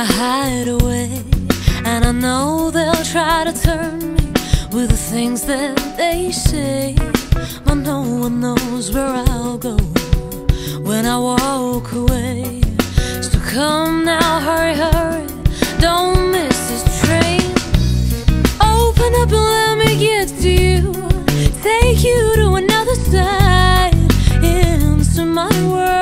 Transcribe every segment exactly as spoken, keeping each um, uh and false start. My hideaway, and I know they'll try to turn me with the things that they say, but no one knows where I'll go when I walk away. So come now, hurry, hurry, don't miss this train. Open up and let me get to you, take you to another side, into my world.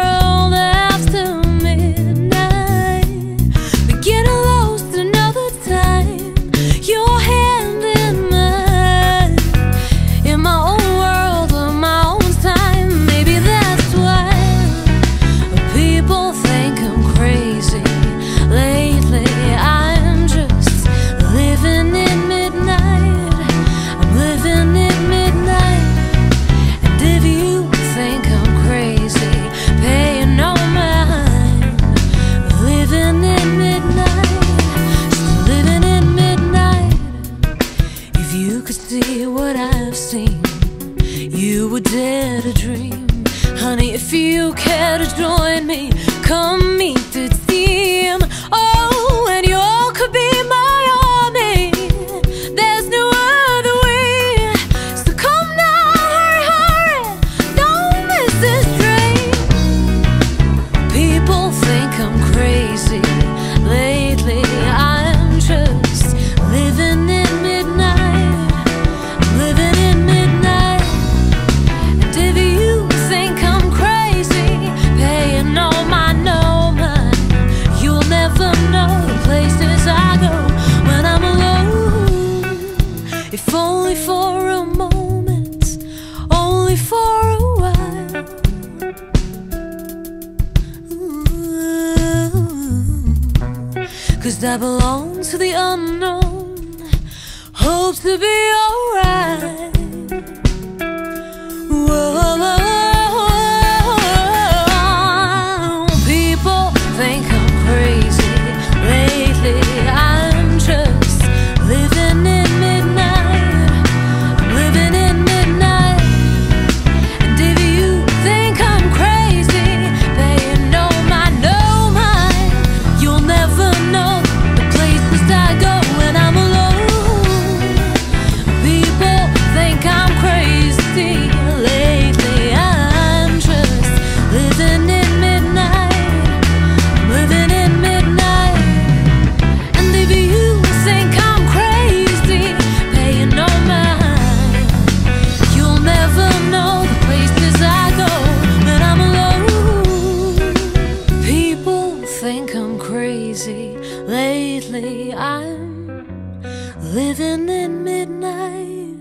If you care to join me, come meet the team. Oh, and you all could be my army. There's no other way. So come now, hurry, hurry, don't miss this train. People think I'm crazy. Lately I'm just living in midnight. I'm living in midnight. And if you think I'm if only for a moment, only for a while. Ooh. Cause I belong to the unknown, hope to be alright. People think I'm crazy. Lately I'm just living in midnight. Lately I'm living in midnight,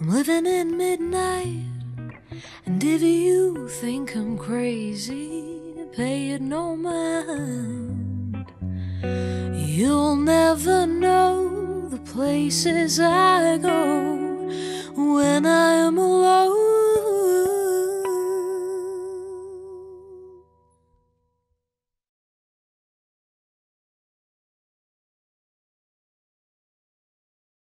I'm living in midnight. And if you think I'm crazy, pay it no mind. You'll never know the places I go when I'm alone.